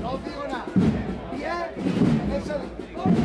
No digo nada. Bien, excelente.